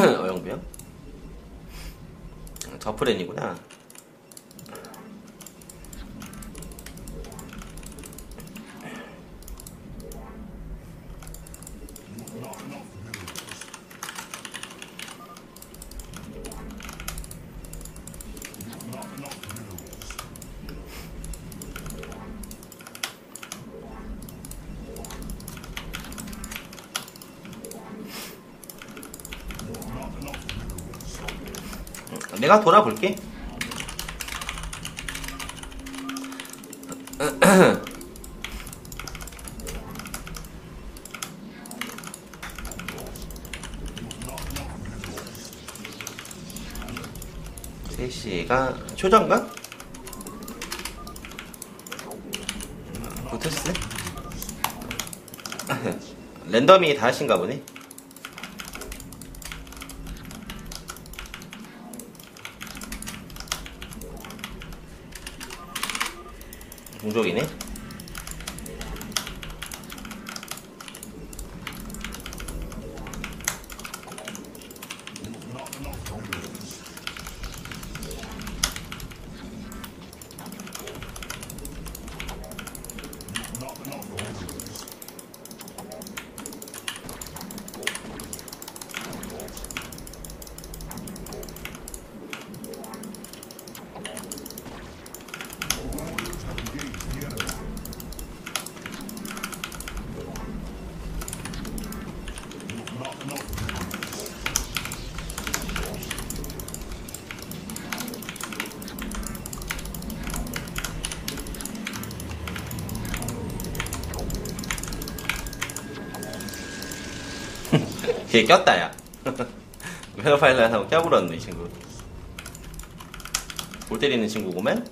어영병? 저프렌이구나. 내가 돌아볼게. 셋시가 효자인가? 보트스? 랜덤이 다 하신가 보네. 동족이네. 걔 꼈다, 야. 메가파일럿 하고 껴버렸네, 이 친구. 골 때리는 친구구만?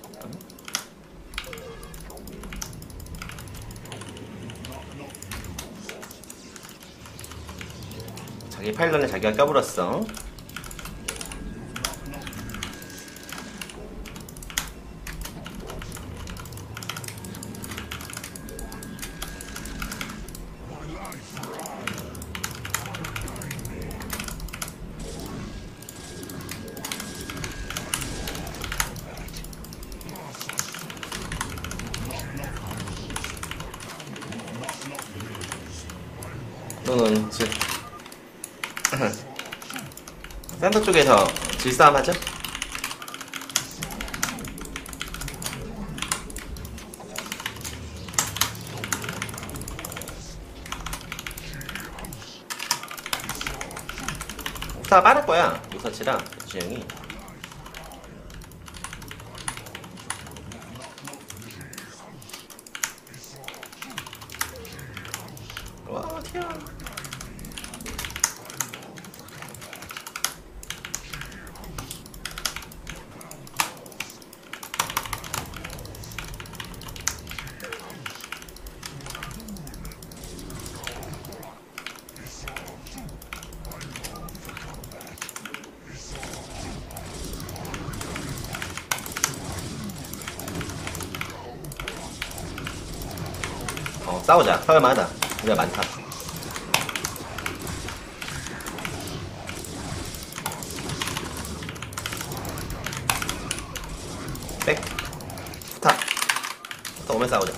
자기 파일럿에 자기가 껴버렸어. 너는 센터 쪽에서 질싸움 하죠? 다 빠를 거야, 요사치랑 지영이. 와, 튀어. 싸우자. 싸울만하다. 우리가 많다. 백. 스탑. 스탑 오면 싸우자.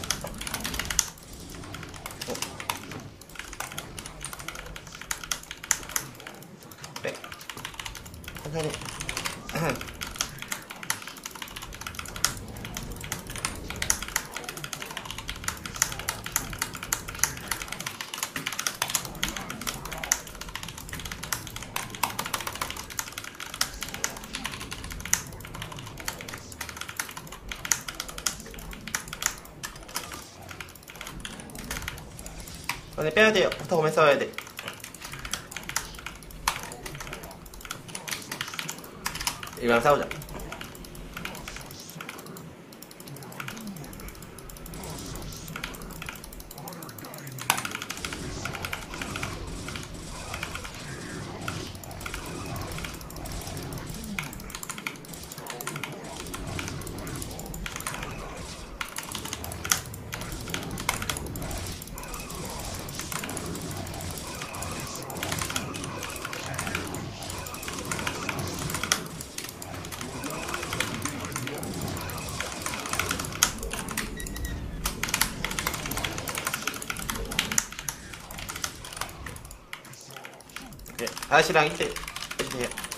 백. 천천히. 근데 빼야돼요. 포탑 오면 싸워야돼. 이거랑 싸우자. 아저씨랑 이렇게 해주세요.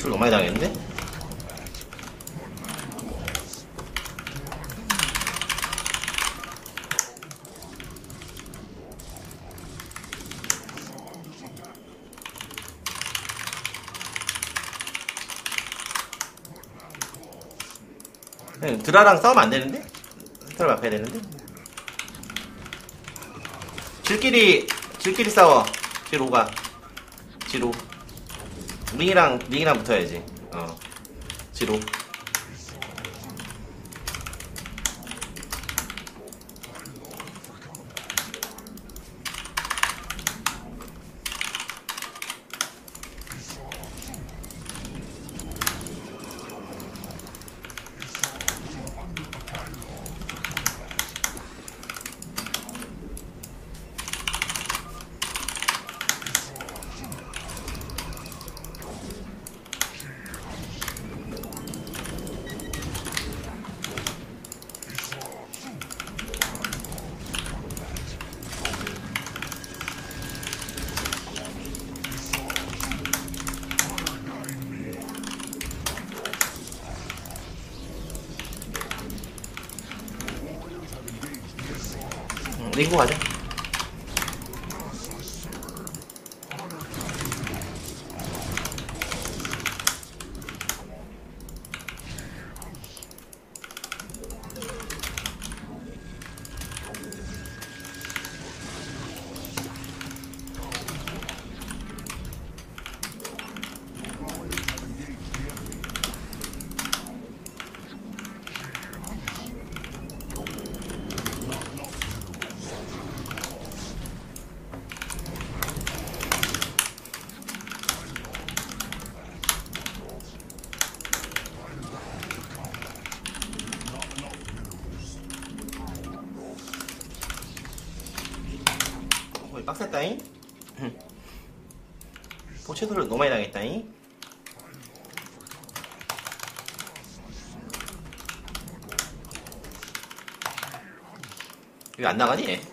술 너무 많이 당했네? 드라랑 싸우면 안 되는데? 드라 막아야 되는데? 질끼리 싸워. 지로가. 지로. 링이랑 붙어야지. 지로. 링고 가자. 빡셌다잉? 포체도를 너무 많이 당했다잉? 왜 안 나가니?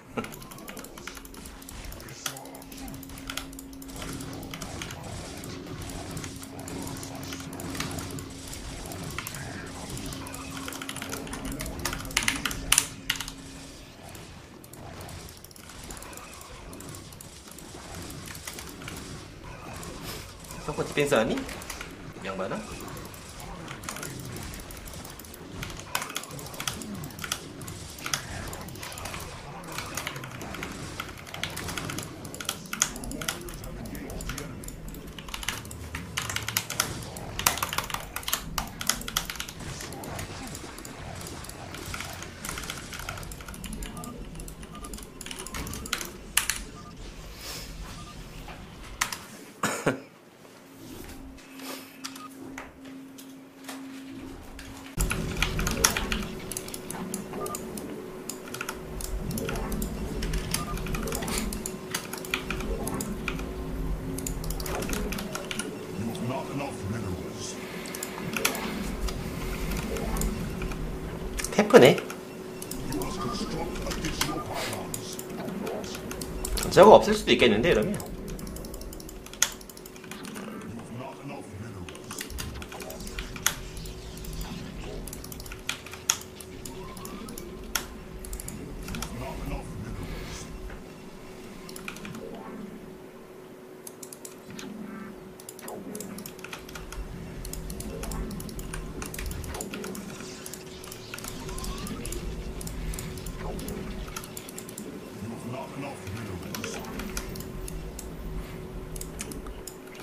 자꾸 디펜스 하니? 양반아? 테프네? 저거 없을 수도 있겠는데 이러면.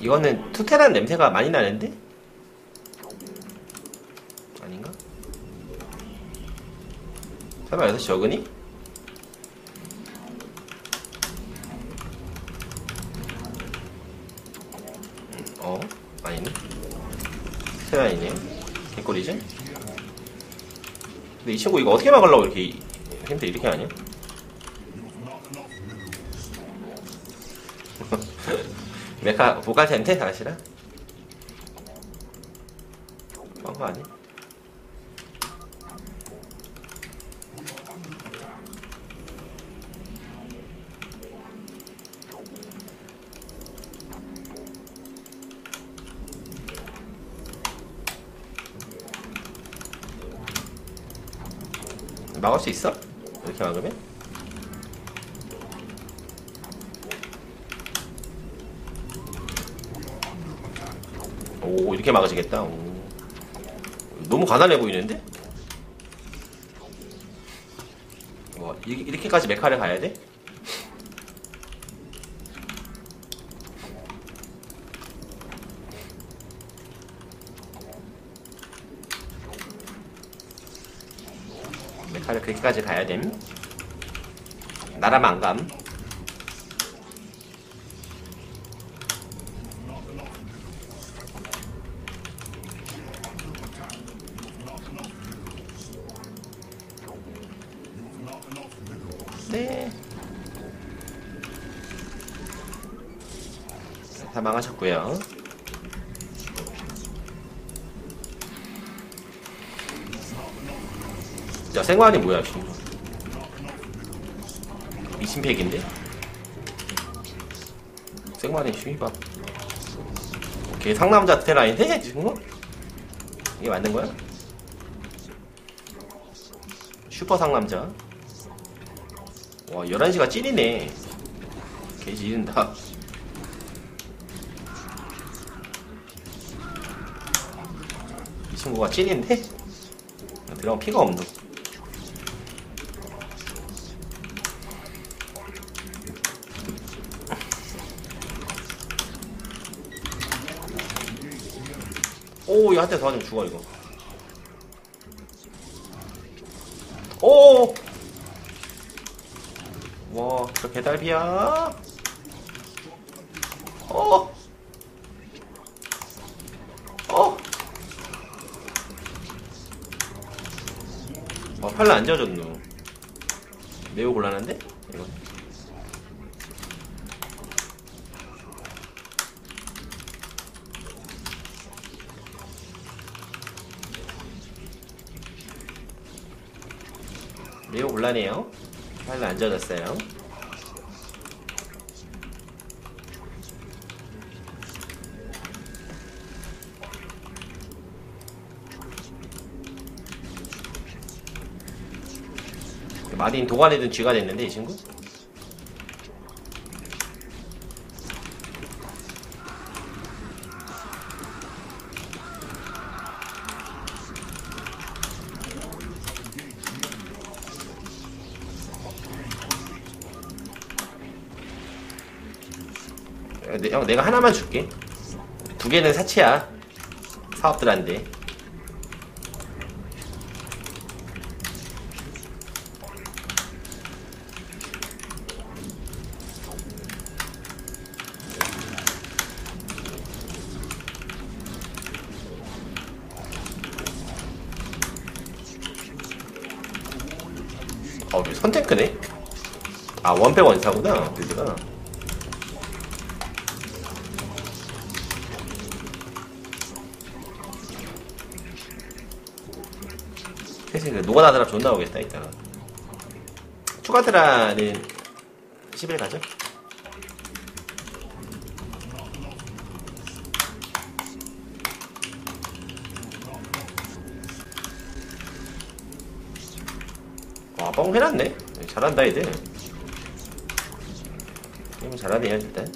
이거는 투테란 냄새가 많이 나는데? 아닌가? 설마 6시 어그니? 어? 아니네? 투테란이네요? 개꿀이지? 근데 이 친구 이거 어떻게 막으려고 이렇게 핸들 이렇게 하냐? 메카 보가센테 다시라? 뻔거 아니? 막을 수 있어? 이렇게 막으면? 오, 이렇게 막아지겠다. 오. 너무 가난해 보이는데? 와, 이렇게까지 메카를 가야 돼? 메카를 그렇게까지 가야 됨? 나라만 안 감. 다 망하셨고요. 야, 생활이 뭐야 지금? 미친팩인데? 생활이 슈이밥. 오케이, 상남자 테라인데 지금? 이게 맞는 거야? 슈퍼 상남자. 와, 11시가 찐이네. 개지 이른다. 이 친구가 찐인데? 들어가면 피가 없노. 오, 이거 한 대 더 하면 죽어, 이거. 오! 와, 저 개달비야. 와, 팔로 안 지어졌노. 매우 곤란한데? 이거. 매우 곤란해요. 팔로 안 지어졌어요. 마린 도가니든 쥐가 됐는데 이 친구? 형, 내가 하나만 줄게. 2개는 사치야, 사업들한테. 어, 선탱크네? 아, 원팩 원사구나, 빌드가. 패스인데 노가다 드랍 존나 오겠다 이따가. 추가 드라는 10일 가죠? 와, 뻥 해놨네? 잘한다 얘들. 게임 잘하네요 일단.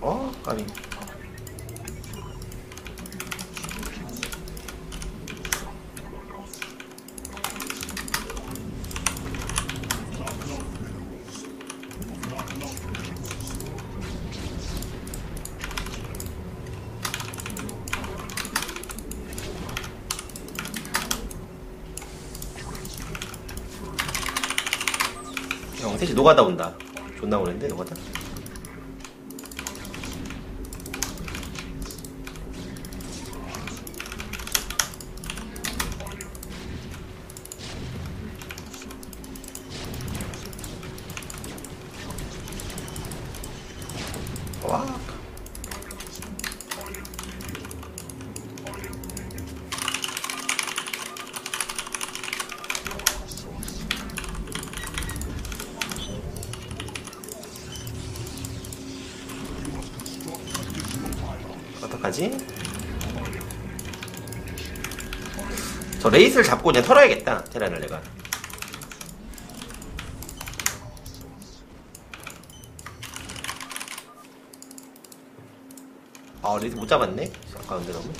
어? 까비. 셋이 노가다 온다. 존나 오는데 노가다. 와. 어떡하지? 저 레이스를 잡고 그냥 털어야겠다. 테란을 내가. 아, 레이스 못 잡았네? 아까운데 너무.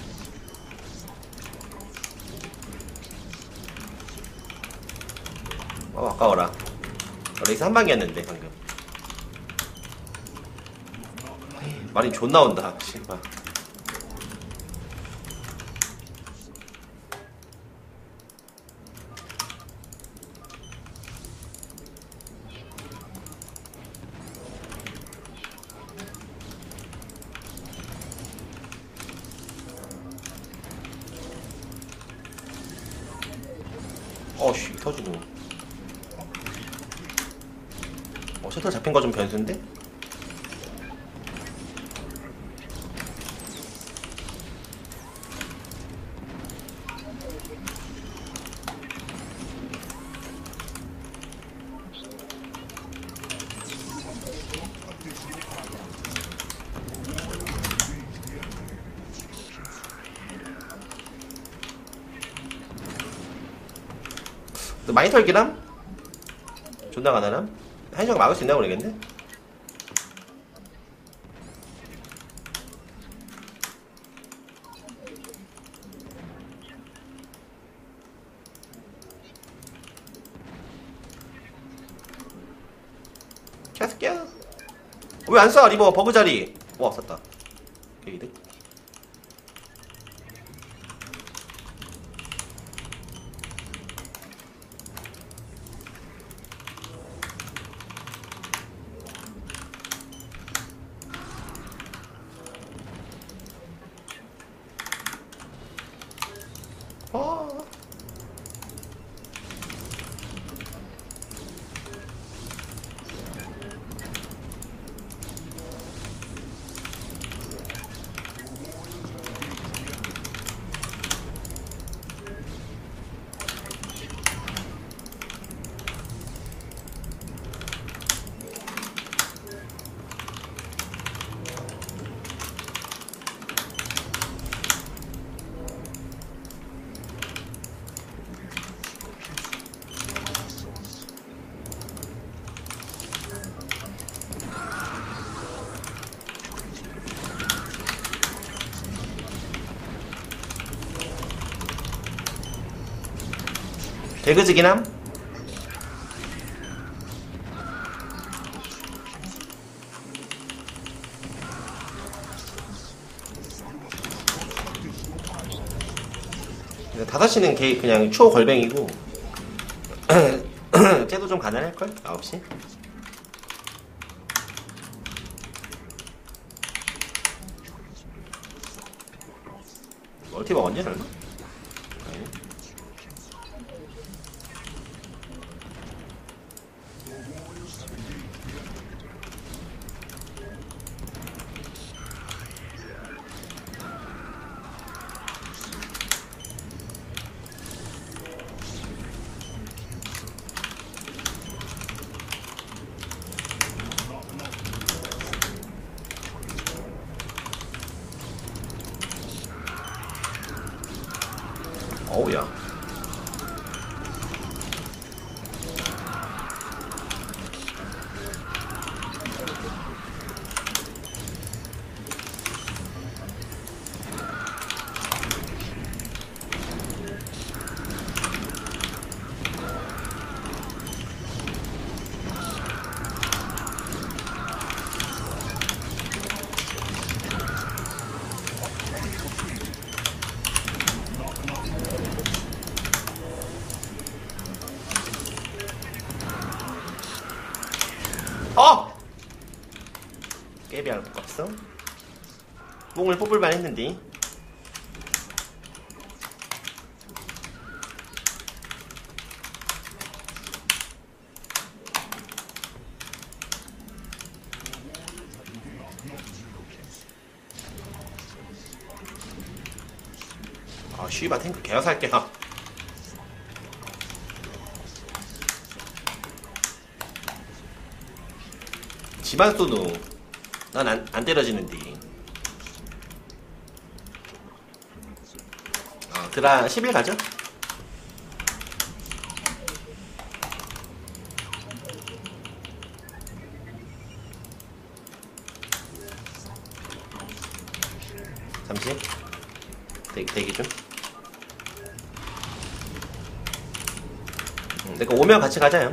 아, 아까워라. 레이스 한 방이었는데 방금. 마린 존나 온다. 씨발. 어씨 터지고. 어, 셔틀 잡힌 거 좀 변수인데? 많이 털기람? 존나 가나람? 한시간 막을 수 있나 모르겠네? 캬스키야? 왜 안 쏴? 리버 버그 자리! 와, 쐈다. 개이득. 개그지긴 함? 다섯시는 개 그냥 초걸뱅이고 쟤도 좀 가난할걸? 9시? 멀티 먹었냐 설마? 不要。어! 깨비할 거 없어? 몽을 뽑을만 했는데 아 쉬바 탱크 개야 살게나 집안 쏘노 난 안 때려지는디 드라 11 가죠? 잠시 대기 좀 내가 오면 같이 가자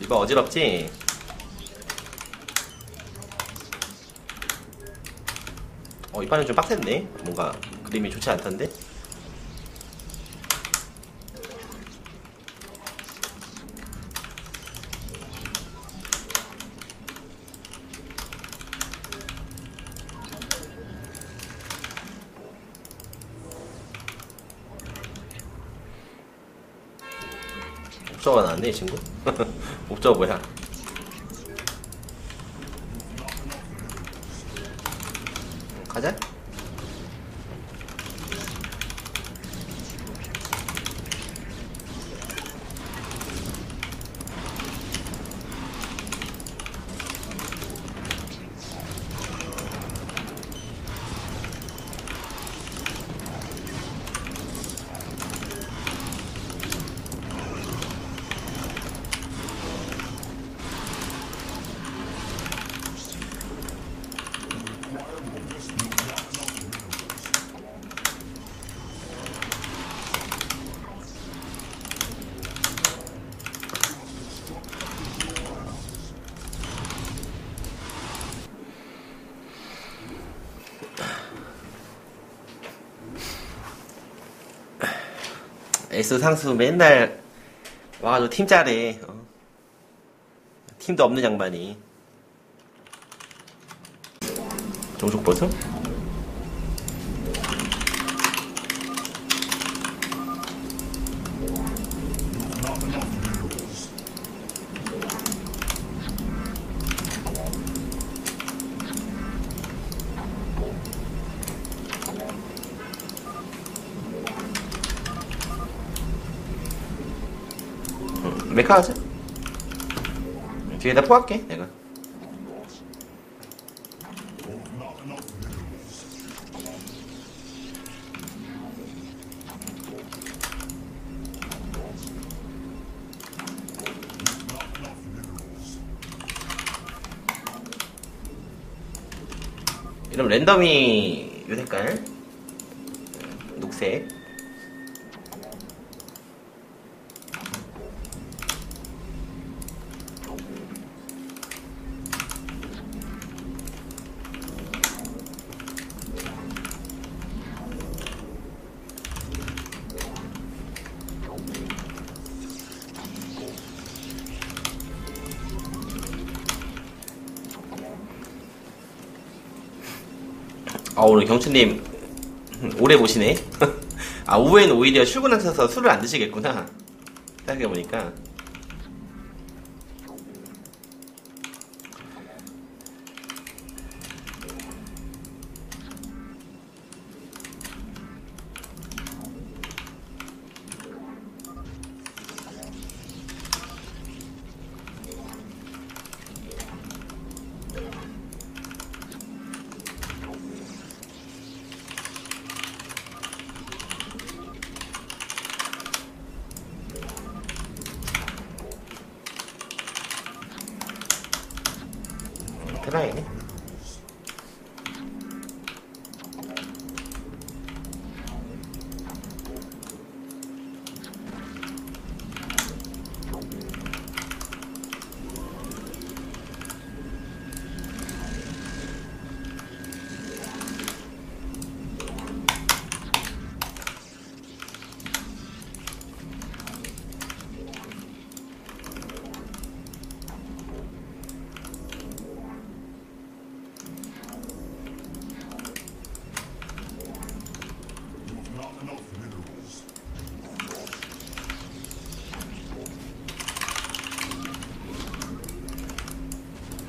리버 어지럽지? 이판은 좀 빡셌네? 뭔가 그림이 좋지 않던데? 옵저가 나왔네 이 친구? 옵저가 뭐야? 가자? S 상수 맨날 와가지고 팀 짜래 팀도 없는 양반이 종족 버섯? 메카 하자 뒤에다 포할게 내가 이러면 랜덤이 요 색깔 녹색 오늘 경추님 오래 보시네 아, 오후에는 오히려 출근하셔서 술을 안 드시겠구나. 생각해보니까. 드라이네.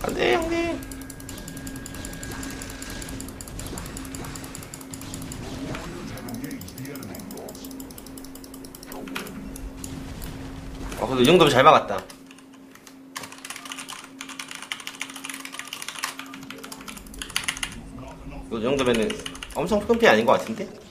안돼 형님. 아 그래도 이 정도면 잘 막았다. 이 정도면은 엄청 큰 피 아닌 것 같은데?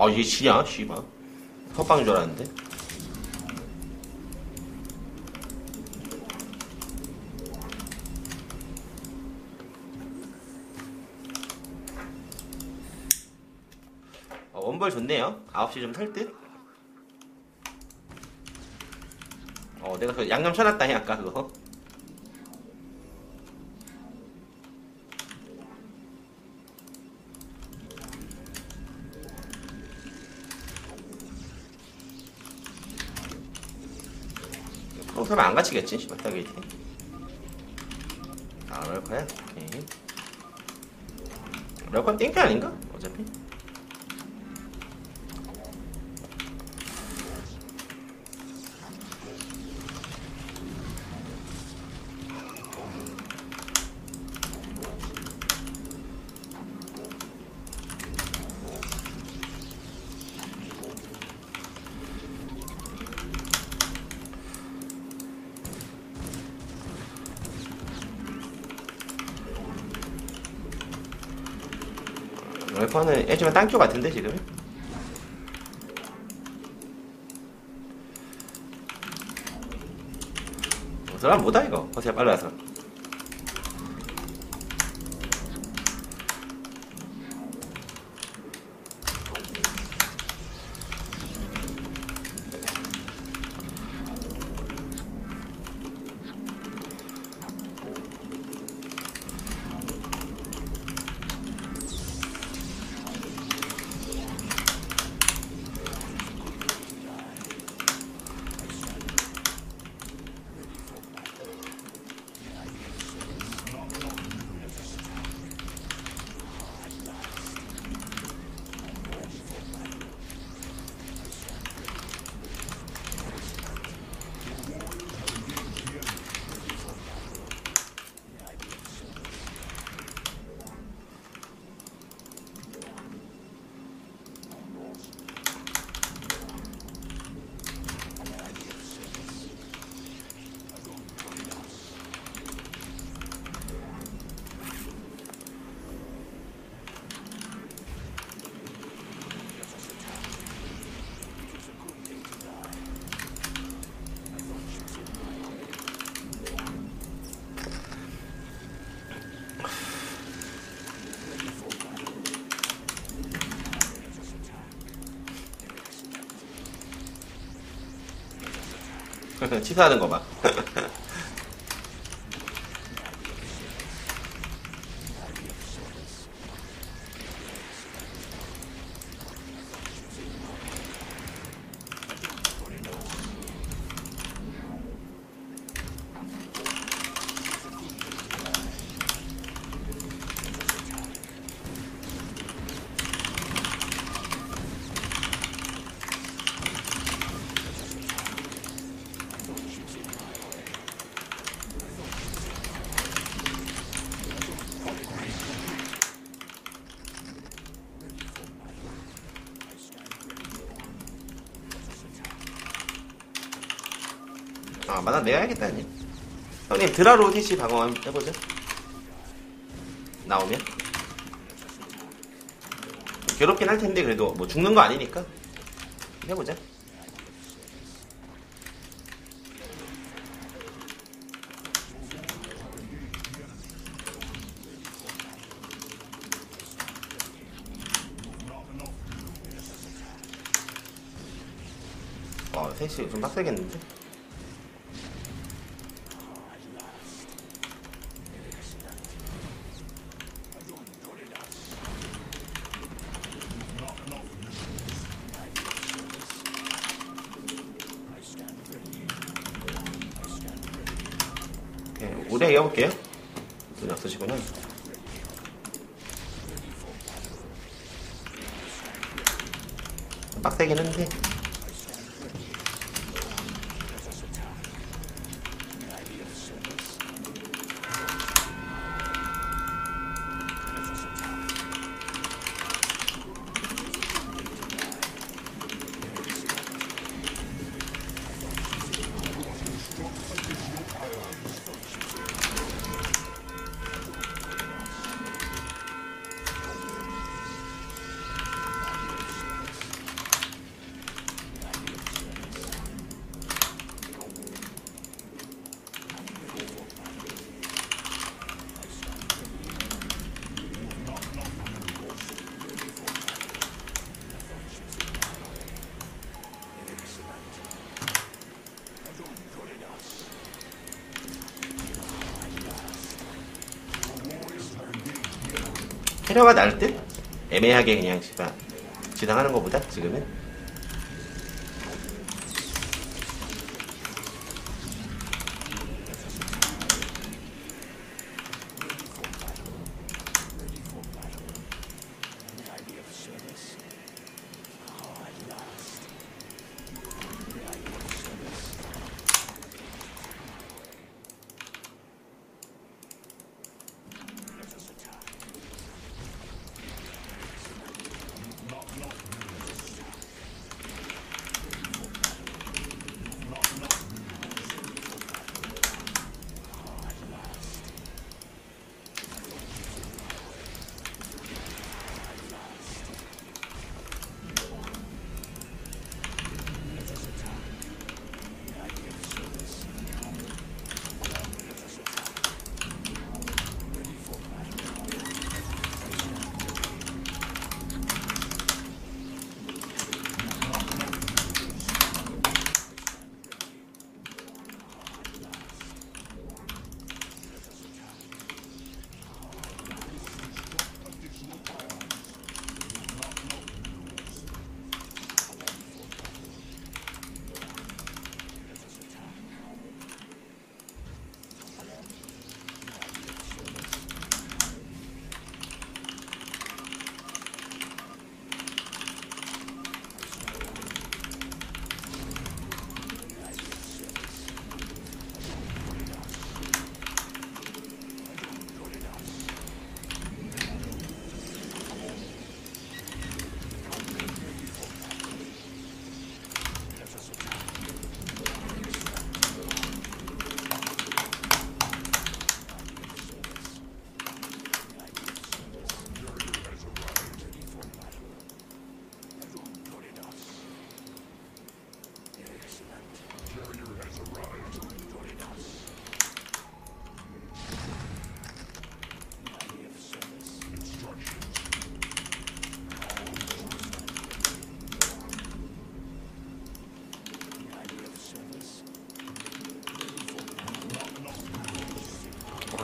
아, 이게 지냐? 씨발. 헛방인 줄 알았는데. 아, 원벌 좋네요. 9시 좀 살 듯? 내가 그 양념 쳐놨다 해, 아까 그거. 그러면 안 갇히겠지? 맞다, 게이트. 아, 그럴 거야? 오케이. 그럴 건 땡큐 아닌가? 어차피. 웰퍼는 애초에 땅큐 같은데 지금? 사람 뭐다 이거? 허세 빨라서. 취소하는 거 봐. 아, 만화 내가 해야겠다, 형님. 형님, 드라로 DC 방어 한번 해보죠. 나오면. 괴롭긴 할 텐데, 그래도 뭐 죽는 거 아니니까. 해보자. 와, 셋이 좀 빡세겠는데? 오래 이어볼게요. 눈이 없으시구나. 빡세긴 한데. 테러가 날 듯? 애매하게 그냥 씨발 지당하는 것보다 지금은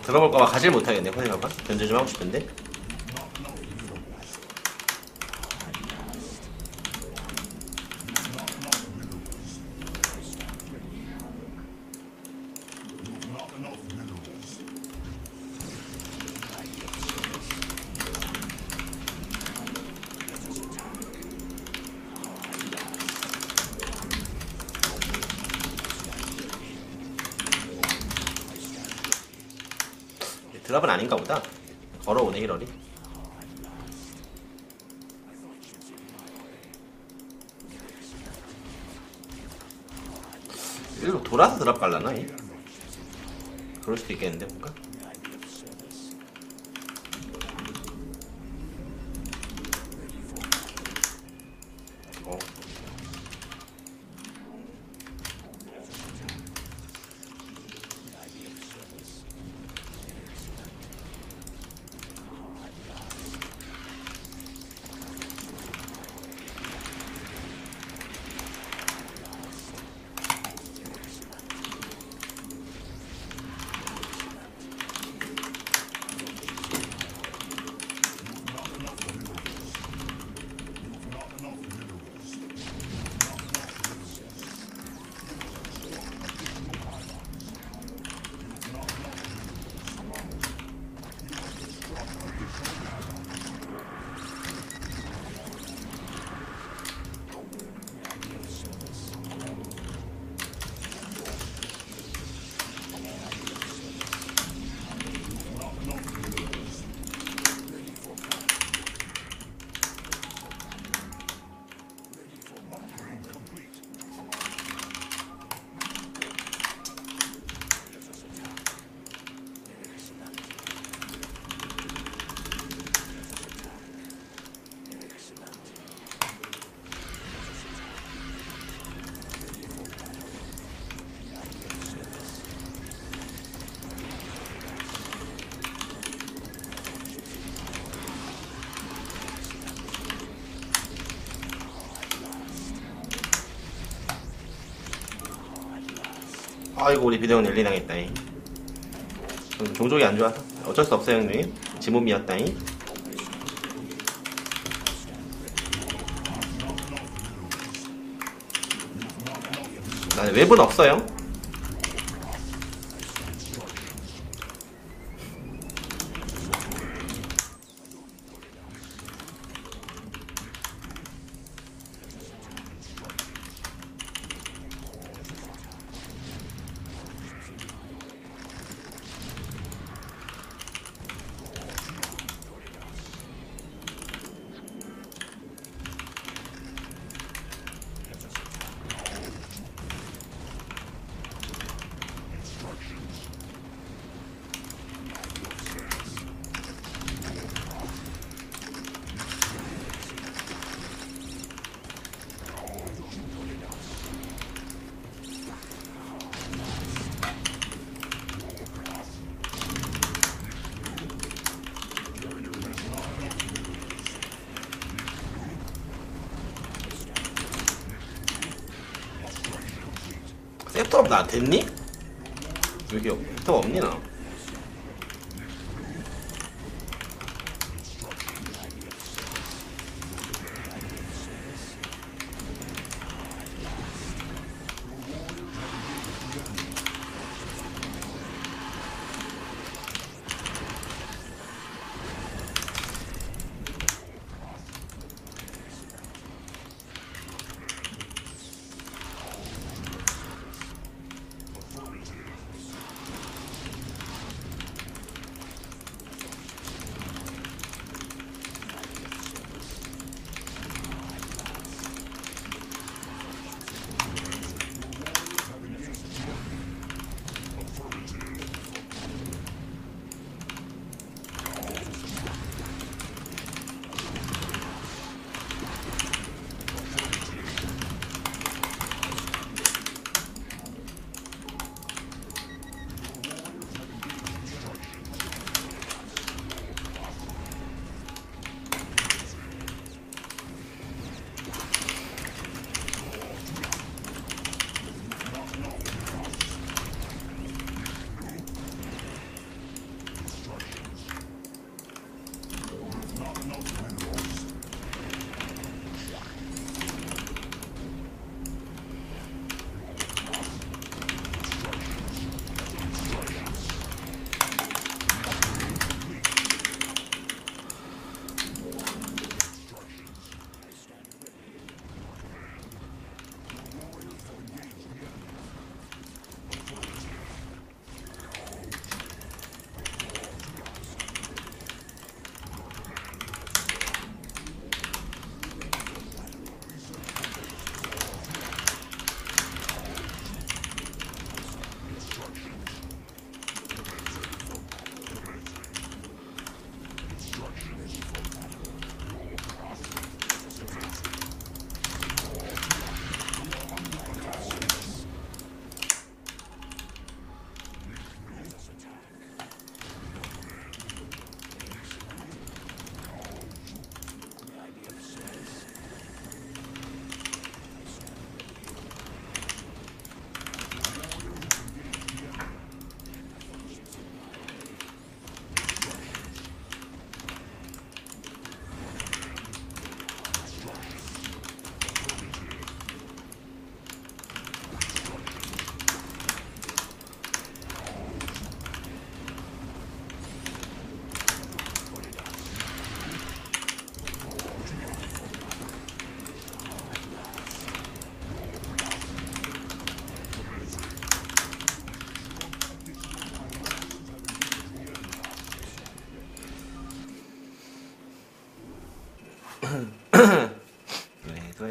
들어볼까봐 가질 못하겠네. 혼내가봐 견제 좀 하고 싶은데 드랍은 아닌가 보다. 걸어오네, 히러리. 일로 돌아서 드랍 갈라나 이? 그럴 수도 있겠는데 뭔가? 아이고 우리 비대원 엘리당했다잉. 종족이 안좋아서 어쩔 수 없어요 형님. 지 몸이었다잉. 나는 웹은 없어요. 셉터업 나 됐니? 여기 셉터업 없니 나?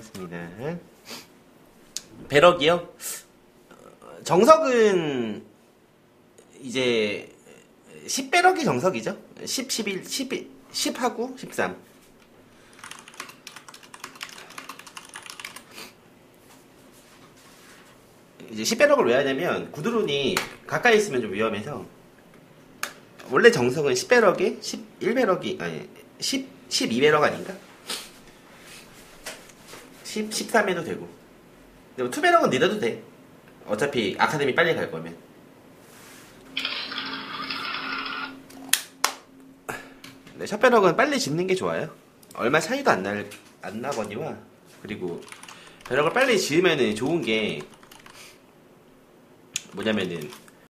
하겠습니다. 배럭이요? 정석은 이제 10배럭이 정석이죠. 10, 11, 12, 10하고 13. 이제 10배럭을 왜 하냐면 구드론이 가까이 있으면 좀 위험해서 원래 정석은 10배럭이 11배럭이 아니 10, 12배럭 아닌가? 10, 13해도 되고 근데 2배럭은 늦어도 돼. 어차피 아카데미 빨리 갈 거면. 네, 샷배럭은 빨리 짓는 게 좋아요. 얼마 차이도 안 나거니와. 그리고 배럭을 빨리 지으면은 좋은 게 뭐냐면은